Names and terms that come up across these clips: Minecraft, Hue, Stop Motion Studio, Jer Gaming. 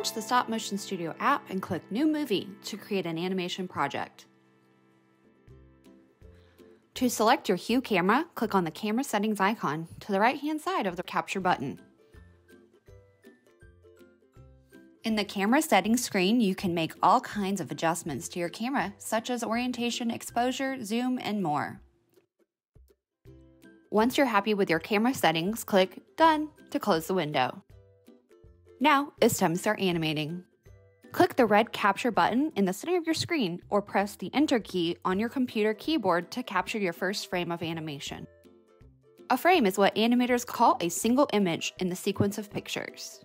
Launch the Stop Motion Studio app and click New Movie to create an animation project. To select your Hue camera, click on the camera settings icon to the right-hand side of the capture button. In the camera settings screen, you can make all kinds of adjustments to your camera, such as orientation, exposure, zoom, and more. Once you're happy with your camera settings, click Done to close the window. Now it's time to start animating. Click the red capture button in the center of your screen or press the Enter key on your computer keyboard to capture your first frame of animation. A frame is what animators call a single image in the sequence of pictures.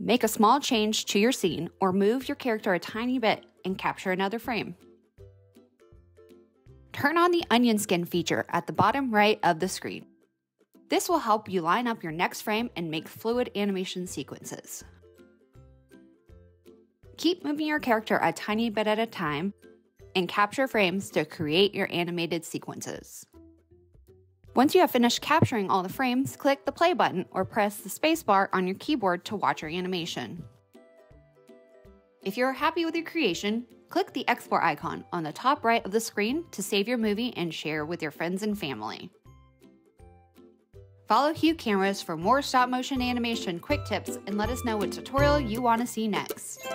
Make a small change to your scene or move your character a tiny bit and capture another frame. Turn on the onion skin feature at the bottom right of the screen. This will help you line up your next frame and make fluid animation sequences. Keep moving your character a tiny bit at a time and capture frames to create your animated sequences. Once you have finished capturing all the frames, click the play button or press the spacebar on your keyboard to watch your animation. If you're happy with your creation, click the export icon on the top right of the screen to save your movie and share with your friends and family. Follow Hue Cameras for more stop motion animation quick tips and let us know what tutorial you want to see next.